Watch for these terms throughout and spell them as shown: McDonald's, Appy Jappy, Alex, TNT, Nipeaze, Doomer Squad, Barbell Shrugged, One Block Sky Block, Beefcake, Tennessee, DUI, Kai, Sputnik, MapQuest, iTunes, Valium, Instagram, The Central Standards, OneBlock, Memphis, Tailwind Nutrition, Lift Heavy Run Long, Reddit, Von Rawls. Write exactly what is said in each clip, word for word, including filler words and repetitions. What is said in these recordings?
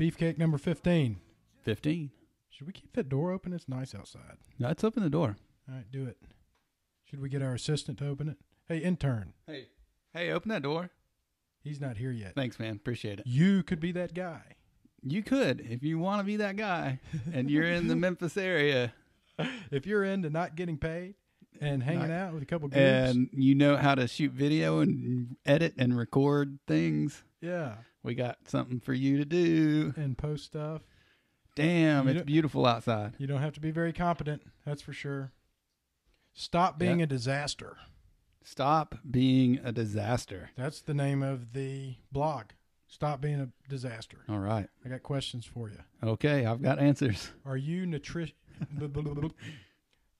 Beefcake number fifteen. fifteen. Should we keep that door open? It's nice outside. No, let's open the door. All right, do it. Should we get our assistant to open it? Hey, intern. Hey. Hey, open that door. He's not here yet. Thanks, man. Appreciate it. You could be that guy. You could, if you want to be that guy, and you're in the Memphis area. If you're into not getting paid and hanging not, out with a couple groups. And you know how to shoot video and edit and record things. Yeah. We got something for you to do. And post stuff. Damn, you it's beautiful outside. You don't have to be very competent, that's for sure. Stop being yeah. a disaster. Stop being a disaster. That's the name of the blog. Stop being a disaster. All right. I got questions for you. Okay, I've got answers. Are you nutrition?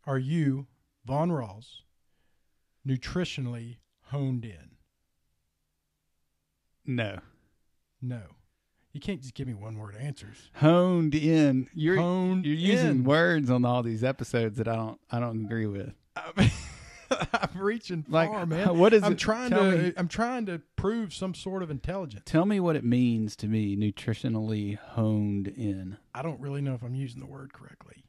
Are you, Von Rawls, nutritionally honed in? No. No. You can't just give me one word answers. Honed in. You're honed you're using in. words on all these episodes that I don't I don't agree with. I I'm reaching far, like, man. What is I'm it? trying tell to me. I'm trying to prove some sort of intelligence. Tell me what it means to be nutritionally honed in. I don't really know if I'm using the word correctly.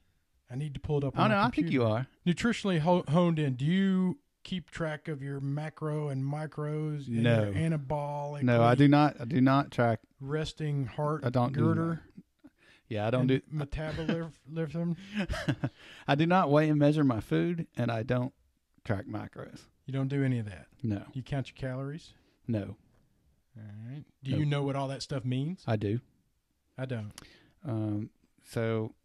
I need to pull it up on oh, no, computer. I think you are. Nutritionally ho honed in. Do you keep track of your macro and micros and no. your anabolic? No, I do not. I do not track resting heart I don't girder. Do Yeah, I don't do metabolism. I do not weigh and measure my food, and I don't track macros. You don't do any of that? No. You count your calories? No. All right. Do nope. you know what all that stuff means? I do. I don't. Um, so.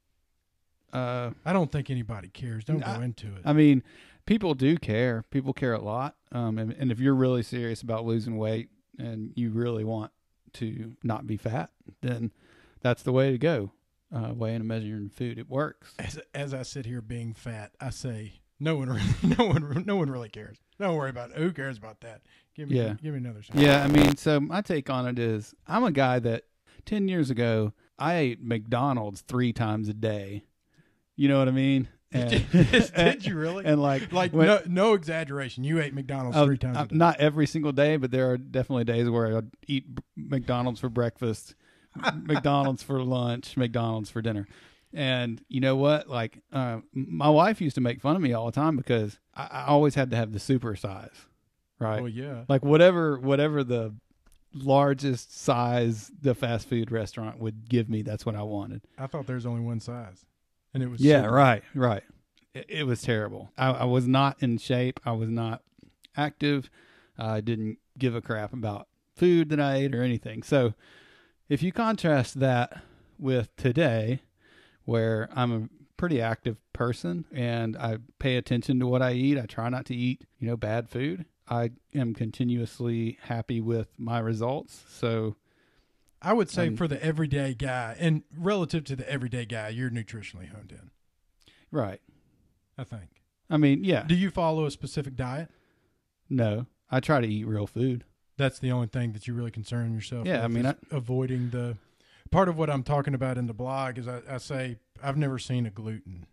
Uh, I don't think anybody cares. Don't I, go into it. I mean, people do care. People care a lot. Um, and, and if you're really serious about losing weight and you really want to not be fat, then that's the way to go. Uh, weighing and measuring food, it works. As, as I sit here being fat, I say, No one, really, no one, no one really cares. Don't worry about it. Who cares about that? Give me, yeah. give me another shot. Yeah, I mean, so my take on it is, I'm a guy that ten years ago I ate McDonald's three times a day. You know what I mean? And, did, did you really? And like, like when, no, no exaggeration, you ate McDonald's uh, three times. Uh, a day. Not every single day, but there are definitely days where I eat McDonald's for breakfast, McDonald's for lunch, McDonald's for dinner. And you know what? Like, uh, my wife used to make fun of me all the time because I, I always had to have the super size, right? Oh yeah. Like whatever, whatever the largest size the fast food restaurant would give me, that's what I wanted. I thought there's only one size, and it was yeah, super. right, right. It, it was terrible. I, I was not in shape. I was not active. I didn't give a crap about food that I ate or anything. So, if you contrast that with today, where I'm a pretty active person and I pay attention to what I eat. I try not to eat, you know, bad food. I am continuously happy with my results. So I would say um, for the everyday guy and relative to the everyday guy, you're nutritionally honed in. Right. I think. I mean, yeah. Do you follow a specific diet? No. I try to eat real food. That's the only thing that you really concern yourself yeah, with. Yeah, I mean, I, avoiding the... Part of what I'm talking about in the blog is I, I say I've never seen a gluten.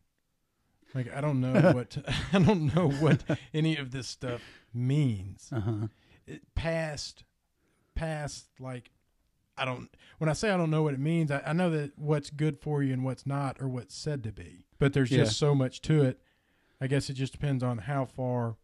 Like I don't know what I don't know what any of this stuff means. Uh-huh. It past, past like I don't. When I say I don't know what it means, I, I know that what's good for you and what's not, or what's said to be. But there's yeah. just so much to it. I guess it just depends on how far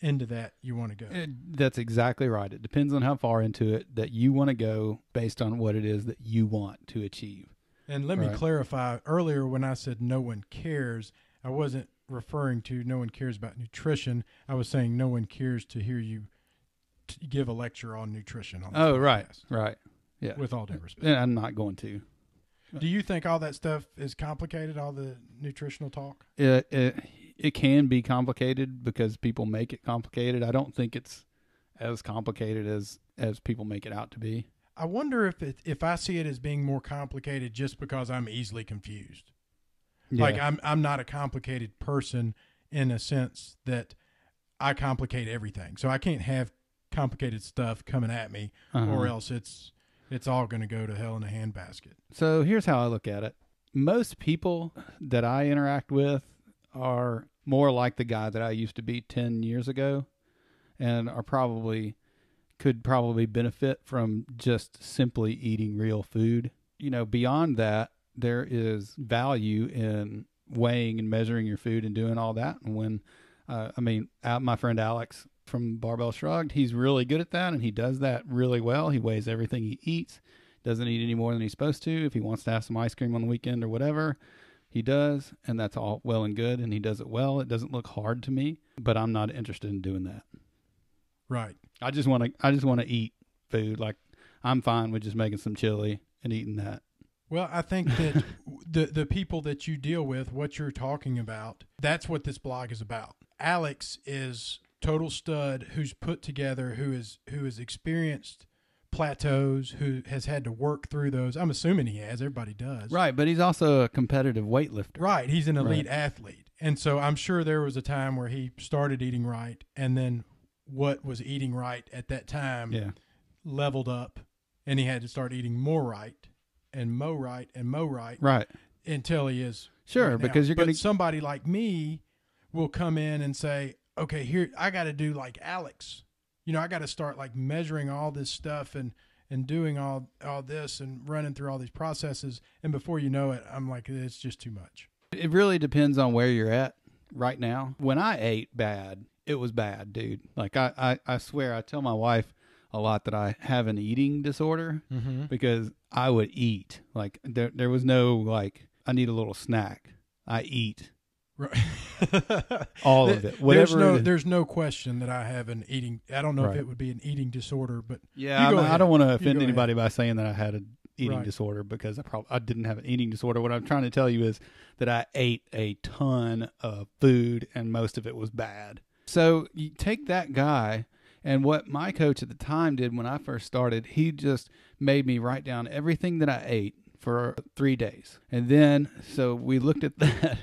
into that you want to go. It, that's exactly right. It depends on how far into it that you want to go based on what it is that you want to achieve. And let right. me clarify, earlier when I said no one cares, I wasn't referring to no one cares about nutrition. I was saying no one cares to hear you t give a lecture on nutrition. On oh, podcast. right. Right. Yeah. With all due respect. And I'm not going to. Do you think all that stuff is complicated, all the nutritional talk? Yeah. It, it, It can be complicated because people make it complicated. I don't think it's as complicated as, as people make it out to be. I wonder if it, if I see it as being more complicated just because I'm easily confused. Yeah. Like I'm, I'm not a complicated person in a sense that I complicate everything. So I can't have complicated stuff coming at me uh-huh. or else it's, it's all going to go to hell in a handbasket. So here's how I look at it. Most people that I interact with are more like the guy that I used to be ten years ago and are probably could probably benefit from just simply eating real food you know, beyond that, there is value in weighing and measuring your food and doing all that. And when, uh, I mean, my friend Alex from Barbell Shrugged, he's really good at that, and he does that really well. He weighs everything he eats, doesn't eat any more than he's supposed to. If he wants to have some ice cream on the weekend or whatever, he does, and that's all well and good, and he does it well. It doesn't look hard to me, but I'm not interested in doing that. Right. I just want to, I just want to eat food. Like, I'm fine with just making some chili and eating that. Well, I think that the, the people that you deal with, what you're talking about, that's what this blog is about. Alex is total stud who's put together, who is, who has experienced plateaus, who has had to work through those. I'm assuming he has. Everybody does. Right. But he's also a competitive weightlifter. Right. He's an elite right. athlete. And so I'm sure there was a time where he started eating right, and then what was eating right at that time yeah. leveled up, and he had to start eating more right. and Mo right and Mo right right until he is sure right because you're going to somebody like me will come in and say, okay, here I got to do like Alex, you know, I got to start like measuring all this stuff and and doing all all this and running through all these processes, and before you know it, I'm like, it's just too much. It really depends on where you're at right now. When I ate bad, it was bad, dude. Like I I, I swear, I tell my wife a lot that I have an eating disorder mm-hmm. because I would eat like there, there was no, like, I need a little snack. I eat right. all there, of it. Whatever. There's no, it there's no question that I have an eating. I don't know right. if it would be an eating disorder, but yeah, I, I don't want to offend anybody ahead. by saying that I had an eating right. disorder, because I probably, I didn't have an eating disorder. What I'm trying to tell you is that I ate a ton of food, and most of it was bad. So you take that guy. And what my coach at the time did when I first started, he just made me write down everything that I ate for three days. And then, so we looked at that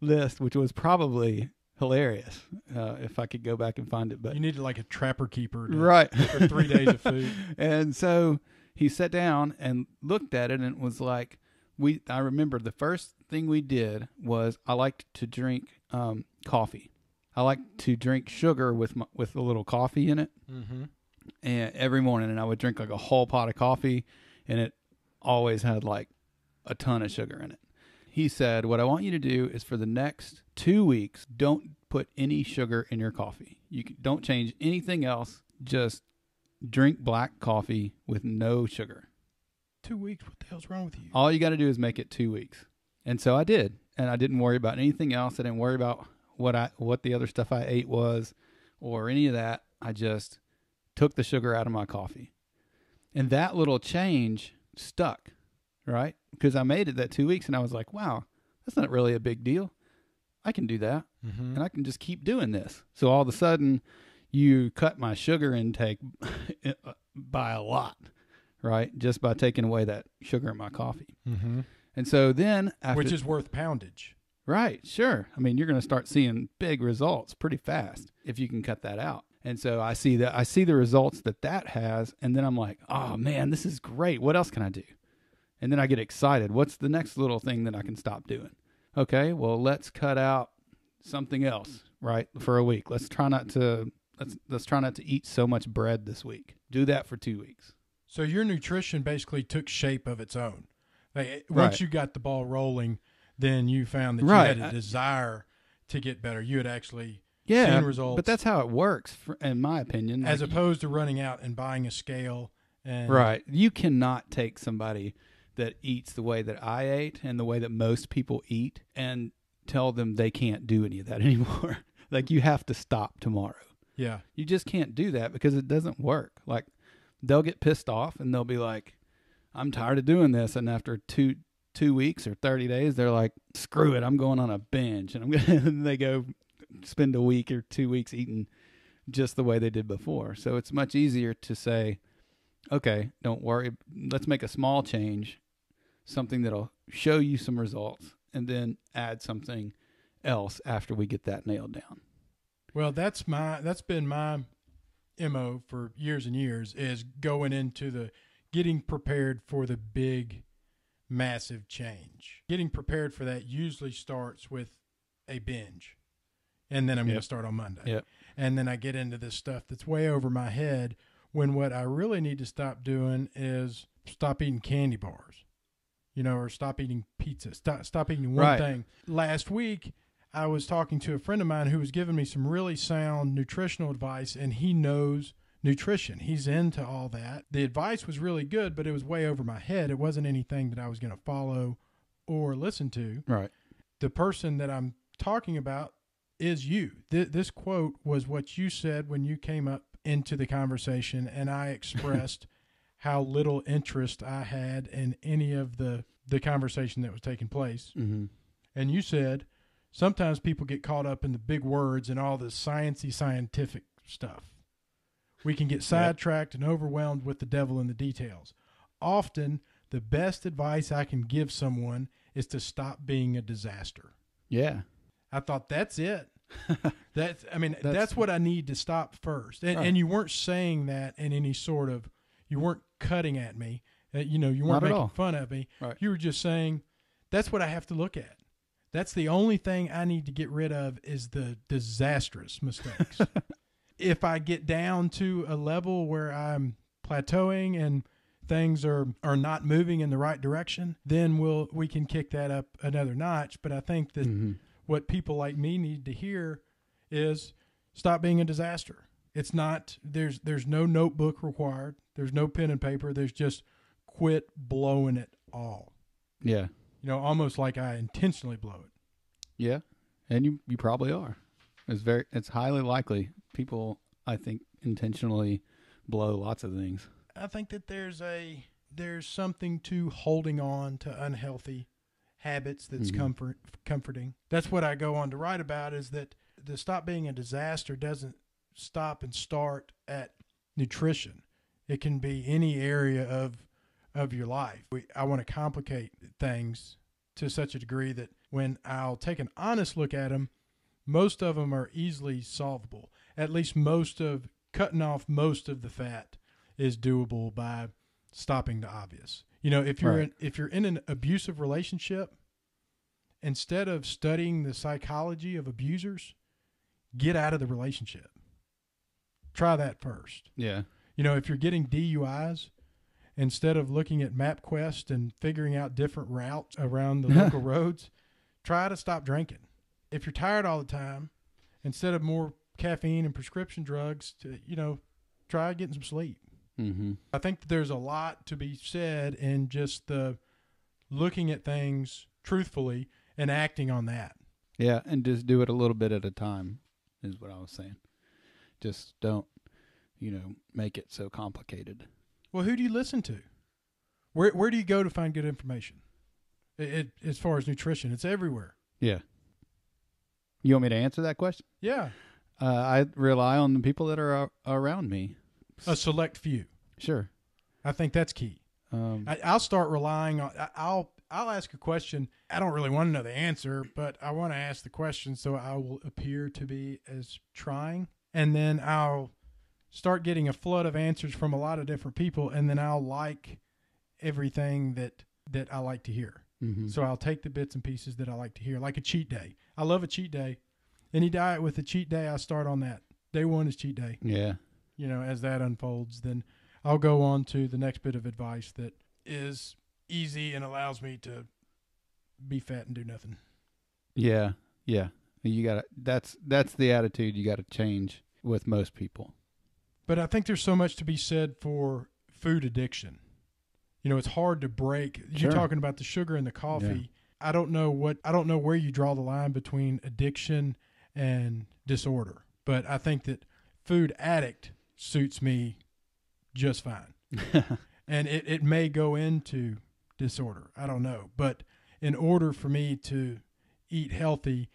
list, which was probably hilarious, uh, if I could go back and find it. But you needed like a trapper keeper to, right. for three days of food. And so he sat down and looked at it, and it was like, we. I remember the first thing we did was I liked to drink um, coffee. I like to drink sugar with my, with a little coffee in it, mm-hmm. and every morning, and I would drink like a whole pot of coffee, and it always had like a ton of sugar in it. He said, what I want you to do is for the next two weeks, don't put any sugar in your coffee. You can, don't change anything else. Just drink black coffee with no sugar. Two weeks? What the hell's wrong with you? All you got to do is make it two weeks. And so I did, and I didn't worry about anything else. I didn't worry about what I, what the other stuff I ate was, or any of that. I just took the sugar out of my coffee, and that little change stuck, right? Because I made it that two weeks and I was like, wow, that's not really a big deal. I can do that. Mm-hmm. And I can just keep doing this. So all of a sudden you cut my sugar intake by a lot, right? Just by taking away that sugar in my coffee. Mm-hmm. And so then after, which is worth poundage. Right. Sure. I mean, you're going to start seeing big results pretty fast if you can cut that out. And so I see that, I see the results that that has. And then I'm like, oh man, this is great. What else can I do? And then I get excited. What's the next little thing that I can stop doing? Okay. Well, let's cut out something else, right? For a week. Let's try not to, let's, let's try not to eat so much bread this week. Do that for two weeks. So your nutrition basically took shape of its own. Like, once right. you got the ball rolling, then you found that right. you had a desire to get better. You had actually yeah, seen results. But that's how it works, for, in my opinion. As like, opposed to running out and buying a scale. And right. You cannot take somebody that eats the way that I ate and the way that most people eat and tell them they can't do any of that anymore. Like, you have to stop tomorrow. Yeah. You just can't do that because it doesn't work. Like, they'll get pissed off and they'll be like, I'm tired of doing this. And after two two weeks or thirty days, they're like, screw it, I'm going on a binge, and I'm gonna and they go spend a week or two weeks eating just the way they did before. So it's much easier to say, okay, don't worry, let's make a small change, something that'll show you some results, and then add something else after we get that nailed down. Well, that's my that's been my M O for years and years, is going into the getting prepared for the big massive change. Getting prepared for that usually starts with a binge, and then I'm yep. going to start on Monday. Yep. And then I get into this stuff that's way over my head, when what I really need to stop doing is stop eating candy bars. you know, or stop eating pizza, stop, stop eating one right. thing. Last week, I was talking to a friend of mine who was giving me some really sound nutritional advice, and he knows nutrition. He's into all that. The advice was really good, but it was way over my head. It wasn't anything that I was going to follow or listen to. Right. The person that I'm talking about is you. Th- this quote was what you said when you came up into the conversation, and I expressed how little interest I had in any of the, the conversation that was taking place. Mm-hmm. And you said, sometimes people get caught up in the big words and all the sciencey scientific stuff. We can get sidetracked and overwhelmed with the devil in the details. Often, the best advice I can give someone is to stop being a disaster. Yeah. I thought, that's it. That's, I mean, that's, that's what I need to stop first. And, right. and you weren't saying that in any sort of, you weren't cutting at me. Uh, you know, you weren't Not making fun of me. Right. You were just saying, that's what I have to look at. That's the only thing I need to get rid of is the disastrous mistakes. If I get down to a level where I'm plateauing and things are, are not moving in the right direction, then we'll, we can kick that up another notch. But I think that mm-hmm. what people like me need to hear is stop being a disaster. It's not, there's, there's no notebook required. There's no pen and paper. There's just quit blowing it all. Yeah. You know, almost like I intentionally blow it. Yeah. And you, you probably are. It's very, it's highly likely. People, I think, intentionally blow lots of things. I think that there's a there's something to holding on to unhealthy habits that's mm-hmm. comfort comforting. That's what I go on to write about, is that the stop being a disaster doesn't stop and start at nutrition. It can be any area of of your life. We, I want to complicate things to such a degree that when I'll take an honest look at them, most of them are easily solvable. At least most of cutting off most of the fat is doable by stopping the obvious. You know, if you're right. in, if you're in an abusive relationship, instead of studying the psychology of abusers, get out of the relationship. Try that first. Yeah. You know, if you're getting D U Is, instead of looking at MapQuest and figuring out different routes around the local roads, try to stop drinking. If you're tired all the time, instead of more caffeine and prescription drugs, to, you know, try getting some sleep. Mm-hmm. I think that there's a lot to be said in just the looking at things truthfully and acting on that. Yeah, and just do it a little bit at a time is what I was saying. Just don't, you know, make it so complicated. Well, who do you listen to? Where where do you go to find good information? It, it, as far as nutrition, it's everywhere. Yeah. You want me to answer that question? Yeah. Uh, I rely on the people that are a- around me. A select few. Sure. I think that's key. Um, I, I'll start relying on, I, I'll I'll ask a question. I don't really want to know the answer, but I want to ask the question so I will appear to be as trying. And then I'll start getting a flood of answers from a lot of different people, and then I'll like everything that, that I like to hear. Mm-hmm. So I'll take the bits and pieces that I like to hear, like a cheat day. I love a cheat day. Any diet with a cheat day, I start on that. Day one is cheat day. Yeah. You know, as that unfolds, then I'll go on to the next bit of advice that is easy and allows me to be fat and do nothing. Yeah. Yeah. You gotta, that's, that's the attitude you got to change with most people. But I think there's so much to be said for food addiction. You know, it's hard to break. You're sure. talking about the sugar and the coffee. Yeah. I don't know what, I don't know where you draw the line between addiction and disorder, but I think that food addict suits me just fine. And it, it may go into disorder. I don't know. But in order for me to eat healthy,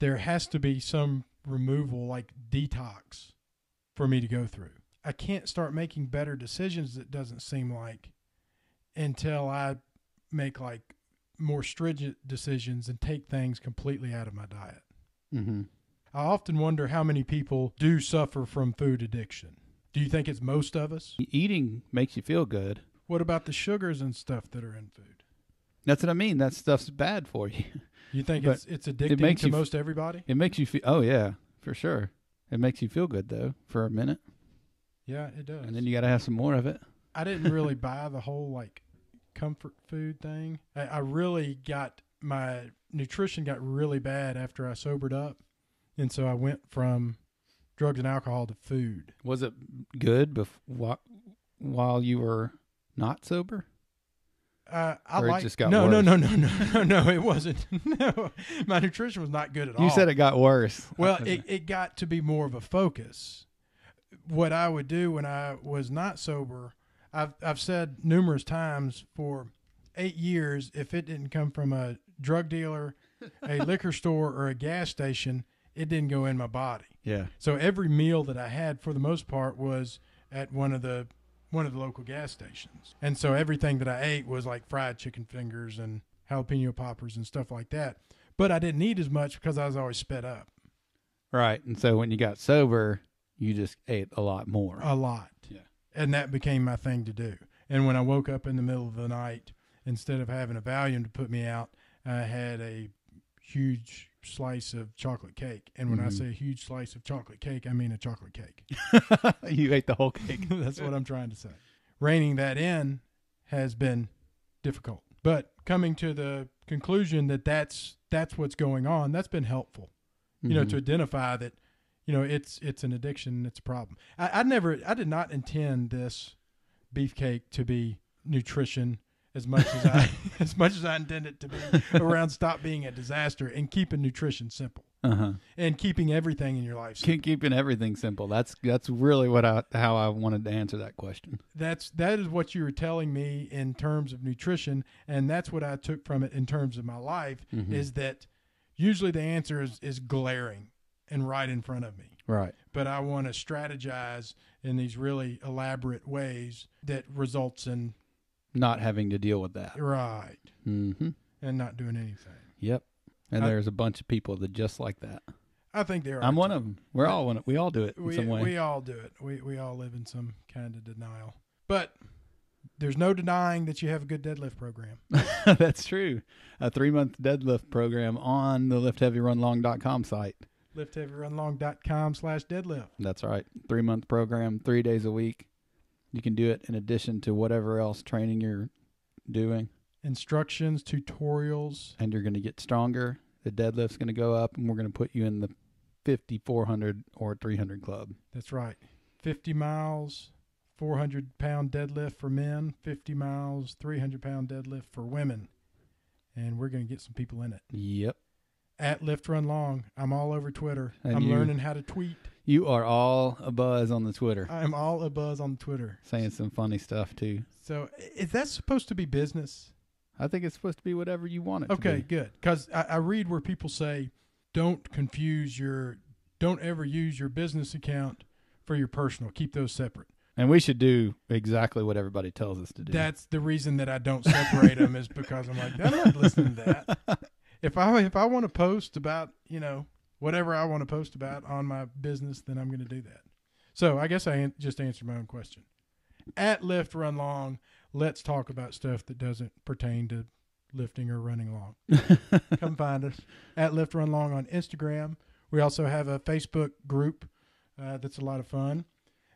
there has to be some removal, like detox, for me to go through. I can't start making better decisions, it doesn't seem like, until I make like more stringent decisions and take things completely out of my diet. Mm-hmm. I often wonder how many people do suffer from food addiction. Do you think it's most of us? Eating makes you feel good. What about the sugars and stuff that are in food? That's what I mean. That stuff's bad for you. You think it's it's addicting it makes to you, most everybody? It makes you feel, oh yeah, for sure. It makes you feel good though for a minute. Yeah, it does. And then you got to have some more of it. I didn't really buy the whole like comfort food thing. I, I really got, my nutrition got really bad after I sobered up. And so I went from drugs and alcohol to food. Was it good before, while you were not sober? Uh, I or it like, just got no, worse? No, no, no, no, no, no, it wasn't. No, my nutrition was not good at all. You said it got worse. Well, it, it got to be more of a focus. What I would do when I was not sober, I've, I've said numerous times for eight years, if it didn't come from a drug dealer, a liquor store, or a gas station, it didn't go in my body. Yeah. So every meal that I had, for the most part, was at one of the one of the local gas stations. And so everything that I ate was like fried chicken fingers and jalapeno poppers and stuff like that. But I didn't eat as much because I was always sped up. Right. And so when you got sober, you just ate a lot more. A lot. Yeah. And that became my thing to do. And when I woke up in the middle of the night, instead of having a Valium to put me out, I had a huge slice of chocolate cake. And when mm-hmm. I say a huge slice of chocolate cake, I mean a chocolate cake. You ate the whole cake. That's what I'm trying to say. Reining that in has been difficult, but coming to the conclusion that that's, that's what's going on. That's been helpful, you mm-hmm. know, to identify that, you know, it's, it's an addiction. It's a problem. I, I never, I did not intend this beefcake to be nutrition as much as I, as much as I intend it to be around stop being a disaster and keeping nutrition simple uh-huh. and keeping everything in your life simple. Keeping everything simple. That's, that's really what I, how I wanted to answer that question. That's, that is what you were telling me in terms of nutrition. And that's what I took from it in terms of my life mm-hmm. is that usually the answer is, is glaring and right in front of me. Right. But I want to strategize in these really elaborate ways that results in not having to deal with that. Right. Mm-hmm. And not doing anything. Yep. And I, there's a bunch of people that just like that. I think there are. I'm two. One of them. We're all one. Of, we all do it in we, some way. We all do it. We we all live in some kind of denial. But there's no denying that you have a good deadlift program. That's true. A three-month deadlift program on the lift heavy run long dot com site. lift heavy run long dot com slash deadlift. That's right. Three-month program, three days a week. You can do it in addition to whatever else training you're doing. Instructions, tutorials. And you're going to get stronger. The deadlift's going to go up, and we're going to put you in the fifty, four hundred, or three hundred club. That's right. fifty miles, four hundred pound deadlift for men, fifty miles, three hundred pound deadlift for women. And we're going to get some people in it. Yep. At Lift Run Long. I'm all over Twitter. And I'm you, learning how to tweet. You are all abuzz on the Twitter. I'm all abuzz on Twitter. Saying some funny stuff, too. So is that supposed to be business? I think it's supposed to be whatever you want it okay, to be. Okay, good. Because I, I read where people say, don't confuse your, don't ever use your business account for your personal. Keep those separate. And we should do exactly what everybody tells us to do. That's the reason that I don't separate them is because I'm like, I'm not listening to that. If I if I want to post about, you know, whatever I want to post about on my business, then I'm going to do that. So I guess I an- just answered my own question. At Lift Run Long, let's talk about stuff that doesn't pertain to lifting or running long. Come find us at Lift Run Long on Instagram. We also have a Facebook group uh, that's a lot of fun.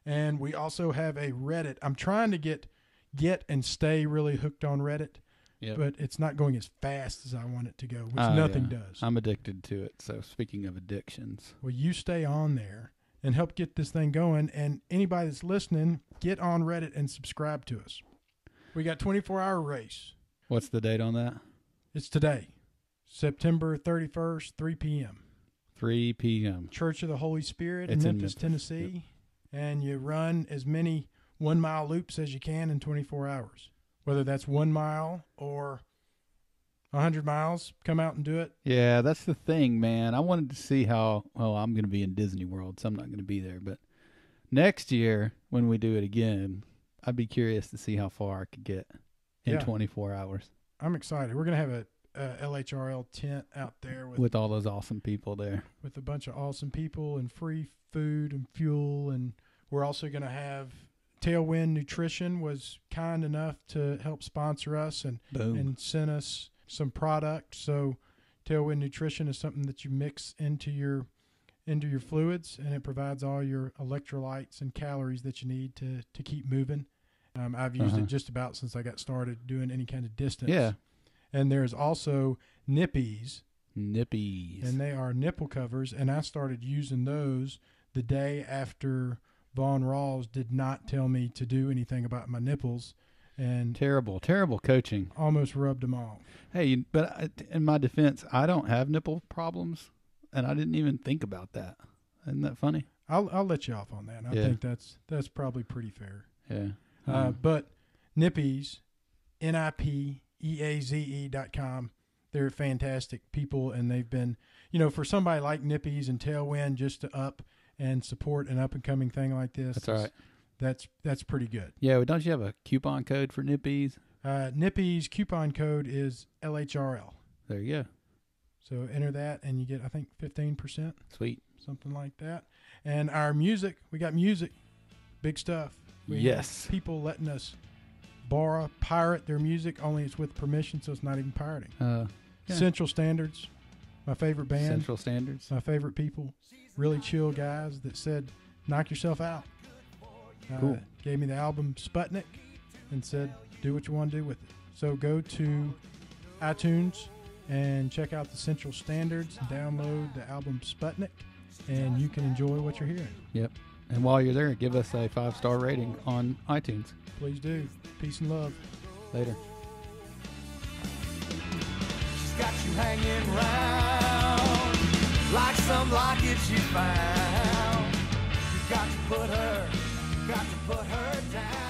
And we also have a Reddit. I'm trying to get get and stay really hooked on Reddit. Yep. But it's not going as fast as I want it to go, which uh, nothing yeah. does. I'm addicted to it. So speaking of addictions. Well, you stay on there and help get this thing going. And anybody that's listening, get on Reddit and subscribe to us. We got twenty-four hour race. What's the date on that? It's today, September thirty-first, three p.m. three p.m. Church of the Holy Spirit in Memphis, in Memphis, Tennessee. Yep. And you run as many one-mile loops as you can in twenty-four hours. Whether that's one mile or one hundred miles, come out and do it. Yeah, that's the thing, man. I wanted to see how, well, I'm going to be in Disney World, so I'm not going to be there. But next year, when we do it again, I'd be curious to see how far I could get in yeah. twenty-four hours. I'm excited. We're going to have a, a L H R L tent out there. With, with all those awesome people there. With a bunch of awesome people and free food and fuel. And we're also going to have... Tailwind Nutrition was kind enough to help sponsor us and Boom. and send us some product. So Tailwind Nutrition is something that you mix into your into your fluids, and it provides all your electrolytes and calories that you need to, to keep moving. Um, I've used uh-huh. it just about since I got started doing any kind of distance. Yeah. And there's also Nipeaze. Nipeaze. And they are nipple covers. And I started using those the day after Von Rawls did not tell me to do anything about my nipples. And terrible, terrible coaching. Almost rubbed them off. Hey, but I, in my defense, I don't have nipple problems, and I didn't even think about that. Isn't that funny? I'll I'll let you off on that. I yeah. think that's that's probably pretty fair. Yeah. Um, uh, but Nipeaze, N I P E A Z E dot com. They're fantastic people, and they've been, you know, for somebody like Nipeaze and Tailwind just to up and support an up and coming thing like this. That's all right. That's that's pretty good. Yeah, well, don't you have a coupon code for Nipeaze? Uh, Nipeaze coupon code is L H R L. There you go. So enter that, and you get, I think, fifteen percent. Sweet. Something like that. And our music, we got music, big stuff. We yes. People letting us borrow, pirate their music, only it's with permission, so it's not even pirating. Uh, yeah. Central Standards, my favorite band. Central Standards. My favorite people. Really chill guys that said, knock yourself out. Uh, cool. Gave me the album Sputnik and said, do what you want to do with it. So go to iTunes and check out the Central Standards, download the album Sputnik, and you can enjoy what you're hearing. Yep. And while you're there, give us a five-star rating on iTunes. Please do. Peace and love. Later. She's got you hanging round like some locket you found. You got to put her... Got to put her down.